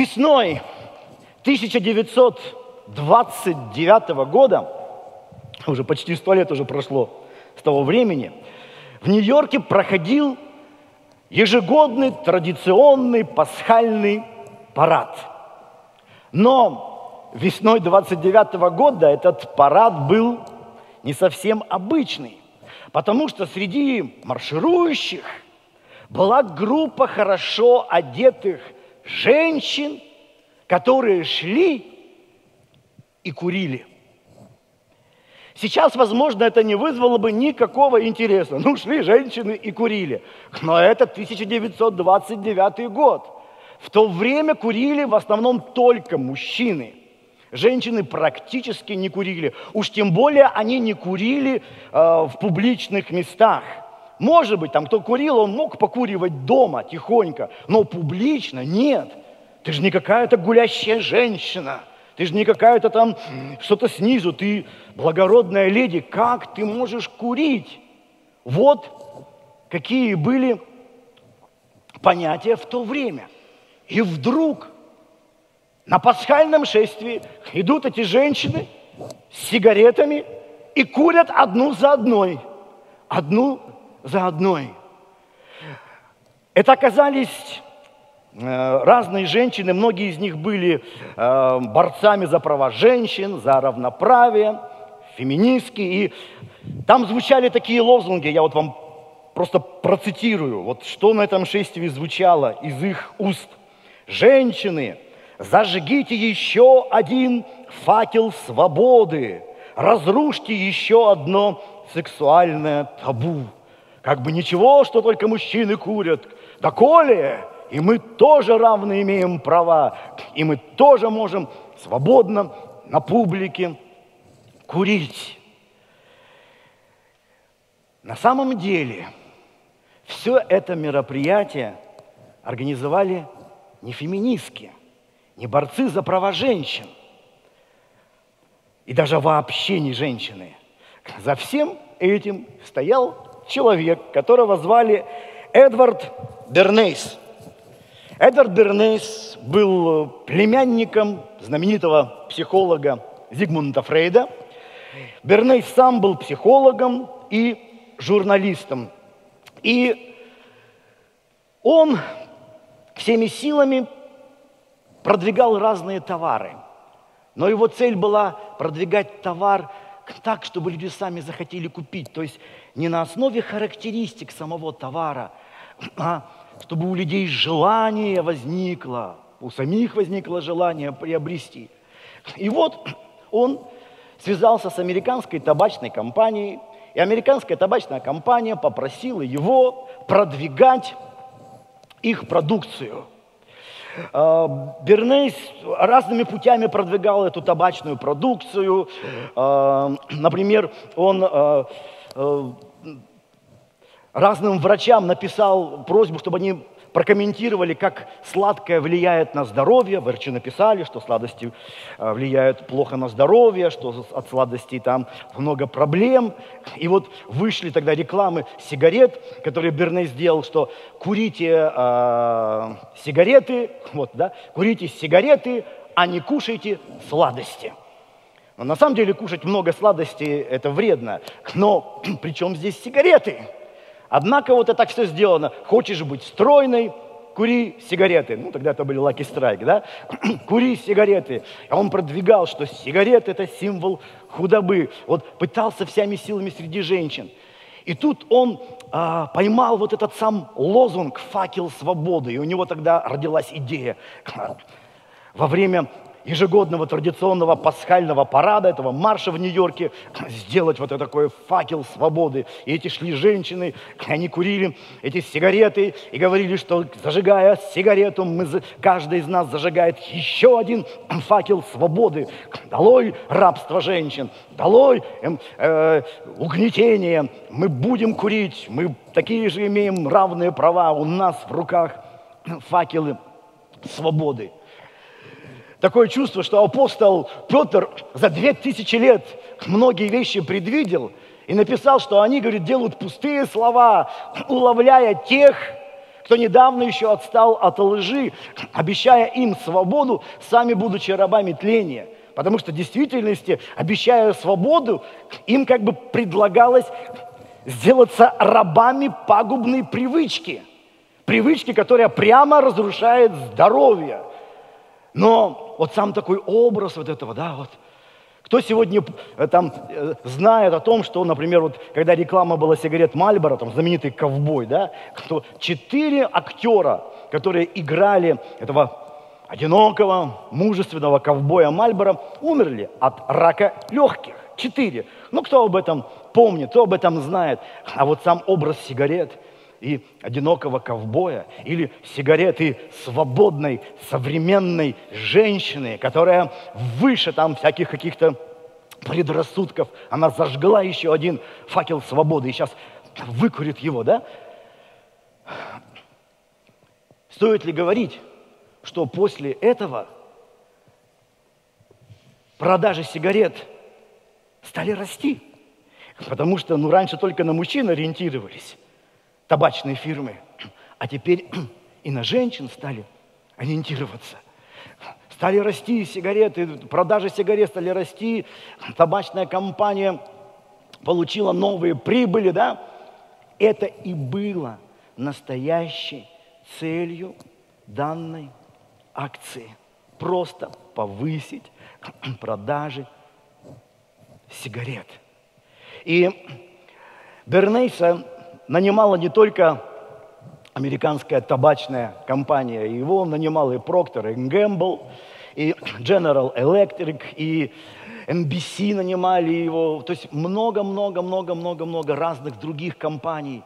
Весной 1929 года, уже почти 100 лет уже прошло с того времени, в Нью-Йорке проходил ежегодный традиционный пасхальный парад. Но весной 1929 года этот парад был не совсем обычный, потому что среди марширующих была группа хорошо одетых женщин, которые шли и курили. Сейчас, возможно, это не вызвало бы никакого интереса. Ну, шли женщины и курили. Но это 1929 год. В то время курили в основном только мужчины. Женщины практически не курили. Уж тем более они не курили в публичных местах. Может быть, там кто курил, он мог покуривать дома тихонько, но публично нет. Ты же не какая-то гулящая женщина. Ты же не какая-то там что-то снизу, ты благородная леди, как ты можешь курить? Вот какие были понятия в то время. И вдруг на пасхальном шествии идут эти женщины с сигаретами и курят одну за одной. Одну за одной. Это оказались разные женщины, многие из них были борцами за права женщин, за равноправие, феминистки. И там звучали такие лозунги, я вот вам просто процитирую, вот что на этом шествии звучало из их уст. «Женщины, зажгите еще один факел свободы, разрушьте еще одно сексуальное табу. Как бы ничего, что только мужчины курят, доколе... И мы тоже равны имеем права, и мы тоже можем свободно на публике курить». На самом деле, все это мероприятие организовали не феминистки, не борцы за права женщин, и даже вообще не женщины. За всем этим стоял человек, которого звали Эдвард Бернейс. Эдвард Бернейс был племянником знаменитого психолога Зигмунда Фрейда. Бернейс сам был психологом и журналистом. И он всеми силами продвигал разные товары. Но его цель была продвигать товар так, чтобы люди сами захотели купить. То есть не на основе характеристик самого товара, а чтобы у людей желание возникло, у самих возникло желание приобрести. И вот он связался с американской табачной компанией, и американская табачная компания попросила его продвигать их продукцию. Бернейс разными путями продвигал эту табачную продукцию. Например, он разным врачам написал просьбу, чтобы они прокомментировали, как сладкое влияет на здоровье. Врачи написали, что сладости влияют плохо на здоровье, что от сладостей там много проблем. И вот вышли тогда рекламы сигарет, которые Бернейс сделал, что курите сигареты, вот, да, курите сигареты, а не кушайте сладости. Но на самом деле кушать много сладостей – это вредно. Но причем здесь сигареты? Однако вот это так все сделано. Хочешь быть стройной, кури сигареты. Ну, тогда это были Lucky Strike, да? Кури сигареты. А он продвигал, что сигареты – это символ худобы. Вот пытался всеми силами среди женщин. И тут он поймал вот этот сам лозунг «Факел свободы». И у него тогда родилась идея. Во время ежегодного традиционного пасхального парада, этого марша в Нью-Йорке, сделать вот такой факел свободы. И эти шли женщины, они курили эти сигареты и говорили, что зажигая сигарету, каждый из нас зажигает еще один факел свободы. Долой рабство женщин, долой угнетение, мы будем курить, мы такие же имеем равные права, у нас в руках факелы свободы. Такое чувство, что апостол Петр за 2000 лет многие вещи предвидел и написал, что они, говорит, делают пустые слова, уловляя тех, кто недавно еще отстал от лжи, обещая им свободу, сами будучи рабами тления. Потому что в действительности, обещая свободу, им как бы предлагалось сделаться рабами пагубной привычки. Привычки, которая прямо разрушает здоровье. Но вот сам такой образ вот этого, да, вот. Кто сегодня там знает о том, что, например, вот когда реклама была сигарет Мальборо, там знаменитый ковбой, да, что 4 актера, которые играли этого одинокого, мужественного ковбоя Мальборо, умерли от рака легких. 4. Ну, кто об этом помнит, кто об этом знает. А вот сам образ сигарет и одинокого ковбоя, или сигареты свободной, современной женщины, которая выше там всяких каких-то предрассудков, она зажгла еще один факел свободы и сейчас выкурит его, да? Стоит ли говорить, что после этого продажи сигарет стали расти? Потому что, ну, раньше только на мужчин ориентировались табачные фирмы, а теперь и на женщин стали ориентироваться. Стали расти сигареты, продажи сигарет стали расти, табачная компания получила новые прибыли, да? Это и было настоящей целью данной акции. Просто повысить продажи сигарет. И Бернейса нанимала не только американская табачная компания, его нанимала и Procter & Gamble, и General Electric, и NBC нанимали его. То есть много-много-много-много-много разных других компаний,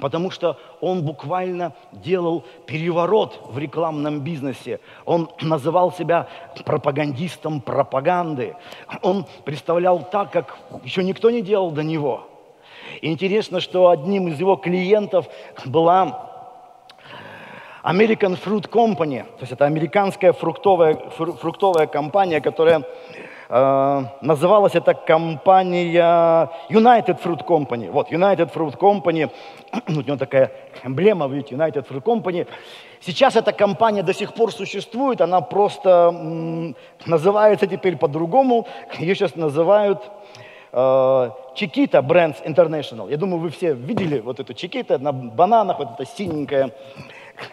потому что он буквально делал переворот в рекламном бизнесе. Он называл себя пропагандистом пропаганды. Он представлял так, как еще никто не делал до него. Интересно, что одним из его клиентов была American Fruit Company, то есть это американская фруктовая компания, которая называлась эта компания United Fruit Company. Вот, United Fruit Company, у него такая эмблема, видите, United Fruit Company. Сейчас эта компания до сих пор существует, она просто называется теперь по-другому, ее сейчас называют Чикита Brands International. Я думаю, вы все видели вот эту Чикита на бананах, вот эта синенькая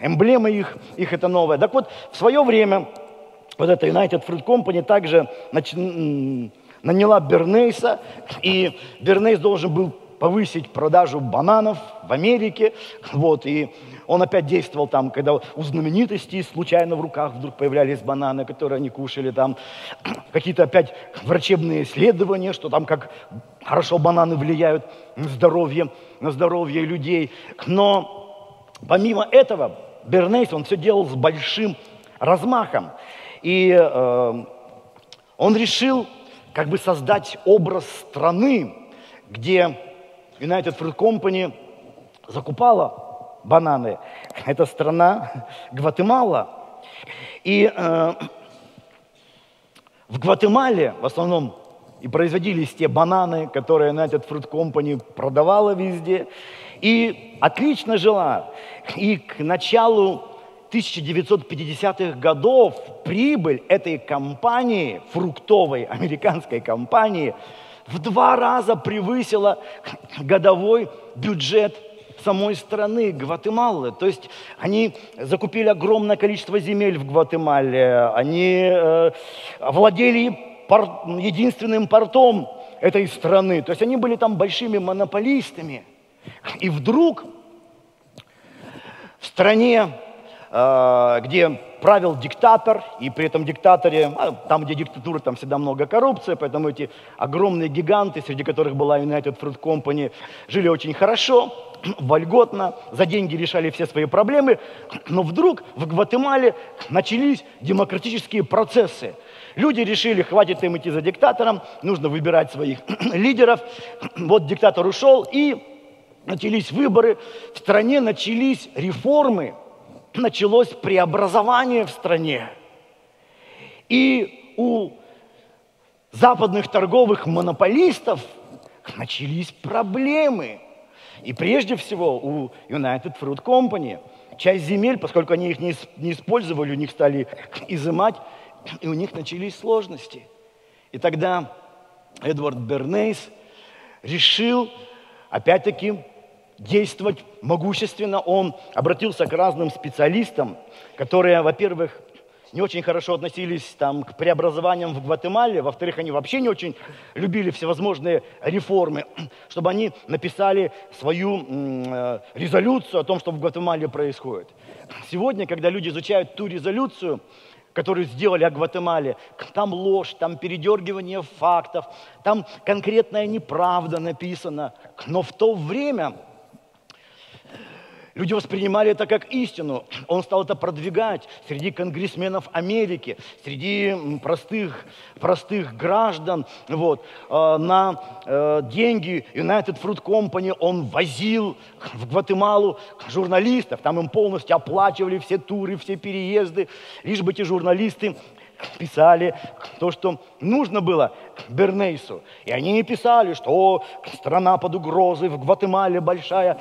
эмблема их это новая. Так вот, в свое время вот эта United Fruit Company также наняла Бернейса, и Бернейс должен был повысить продажу бананов в Америке. Вот, и он опять действовал там, когда у знаменитостей случайно в руках вдруг появлялись бананы, которые они кушали, там какие-то опять врачебные исследования, что там как хорошо бананы влияют на здоровье людей. Но помимо этого Бернейс, он все делал с большим размахом. И он решил как бы создать образ страны, где United Fruit Company закупала бананы. Это страна Гватемала. И в Гватемале в основном и производились те бананы, которые United Fruit Company продавала везде. И отлично жила. И к началу 1950-х годов прибыль этой компании, фруктовой американской компании, в 2 раза превысила годовой бюджет самой страны Гватемалы. То есть они закупили огромное количество земель в Гватемале, они владели единственным портом этой страны. То есть они были там большими монополистами. И вдруг в стране, где правил диктатор, и при этом диктаторе, там, где диктатура, там всегда много коррупции, поэтому эти огромные гиганты, среди которых была United Fruit Company, жили очень хорошо, вольготно, за деньги решали все свои проблемы, но вдруг в Гватемале начались демократические процессы. Люди решили, хватит им идти за диктатором, нужно выбирать своих лидеров. Вот диктатор ушел, и начались выборы, в стране начались реформы, началось преобразование в стране. И у западных торговых монополистов начались проблемы. И прежде всего у United Fruit Company. Часть земель, поскольку они их не использовали, у них стали изымать, и у них начались сложности. И тогда Эдвард Бернейс решил, опять-таки, действовать могущественно. Он обратился к разным специалистам, которые, во-первых, не очень хорошо относились там, к преобразованиям в Гватемале, во-вторых, они вообще не очень любили всевозможные реформы, чтобы они написали свою резолюцию о том, что в Гватемале происходит. Сегодня, когда люди изучают ту резолюцию, которую сделали о Гватемале, там ложь, там передергивание фактов, там конкретная неправда написана, но в то время люди воспринимали это как истину. Он стал это продвигать среди конгрессменов Америки, среди простых граждан. Вот. На деньги United Fruit Company он возил в Гватемалу журналистов. Там им полностью оплачивали все туры, все переезды. Лишь бы эти журналисты писали то, что нужно было Бернейсу. И они не писали, что страна под угрозой, в Гватемале большая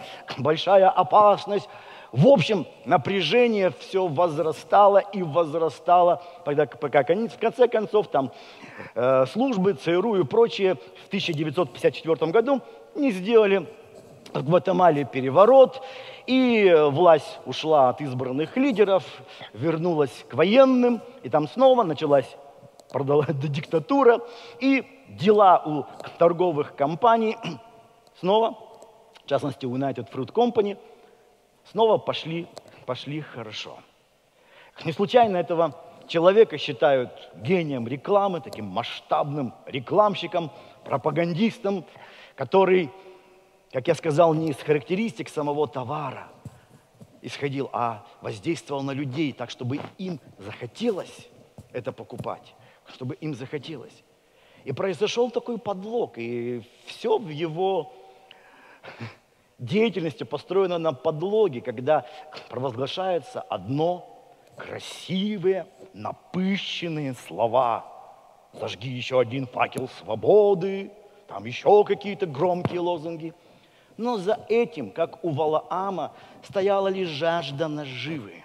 опасность. В общем, напряжение все возрастало и возрастало, пока в конце концов там службы, ЦРУ и прочие в 1954 году не сделали в Гватемале переворот, и власть ушла от избранных лидеров, вернулась к военным, и там снова началась диктатура, и дела у торговых компаний снова, в частности у United Fruit Company, снова пошли хорошо. Не случайно этого человека считают гением рекламы, таким масштабным рекламщиком, пропагандистом, который, как я сказал, не из характеристик самого товара исходил, а воздействовал на людей так, чтобы им захотелось это покупать, чтобы им захотелось. И произошел такой подлог, и все в его деятельности построено на подлоге, когда провозглашается одно красивые, напыщенные слова. «Зажги еще один факел свободы», там еще какие-то громкие лозунги. Но за этим, как у Валаама, стояла лишь жажда наживы,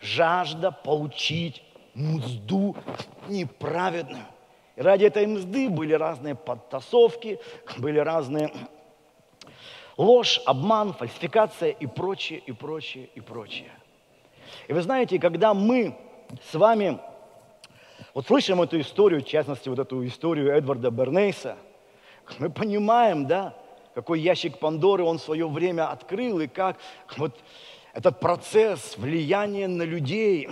жажда получить мзду неправедную. И ради этой мзды были разные подтасовки, были разные ложь, обман, фальсификация и прочее, и прочее, и прочее. И вы знаете, когда мы с вами вот слышим эту историю, в частности, вот эту историю Эдварда Бернейса, мы понимаем, да, какой ящик Пандоры он в свое время открыл, и как вот этот процесс влияния на людей,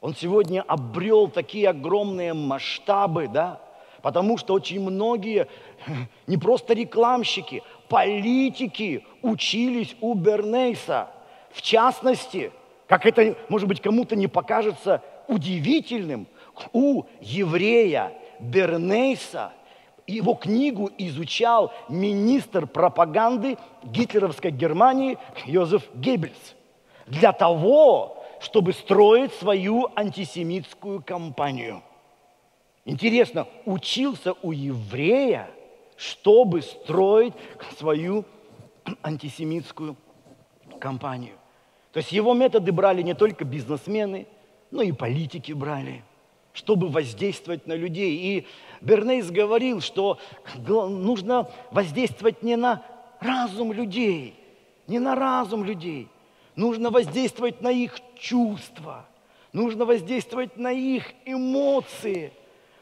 он сегодня обрел такие огромные масштабы, да, потому что очень многие, не просто рекламщики, политики учились у Бернейса. В частности, как это, может быть, кому-то не покажется удивительным, у еврея Бернейса его книгу изучал министр пропаганды гитлеровской Германии Йозеф Геббельс для того, чтобы строить свою антисемитскую кампанию. Интересно, учился у еврея, чтобы строить свою антисемитскую кампанию. То есть его методы брали не только бизнесмены, но и политики брали, чтобы воздействовать на людей. И Бернейс говорил, что нужно воздействовать не на разум людей, нужно воздействовать на их чувства, нужно воздействовать на их эмоции,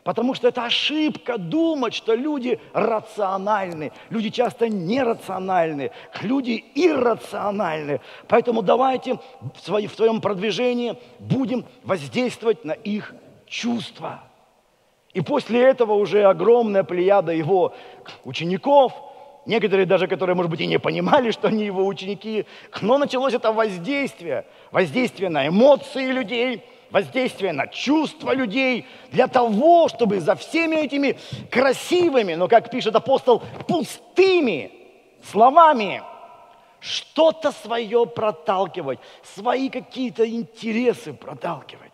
потому что это ошибка думать, что люди рациональны, люди часто нерациональны, люди иррациональны. Поэтому давайте в своем продвижении будем воздействовать на их чувства. И после этого уже огромная плеяда его учеников, некоторые даже, которые, может быть, и не понимали, что они его ученики, но началось это воздействие. Воздействие на эмоции людей, воздействие на чувства людей, для того, чтобы за всеми этими красивыми, но, как пишет апостол, пустыми словами что-то свое проталкивать, свои какие-то интересы проталкивать.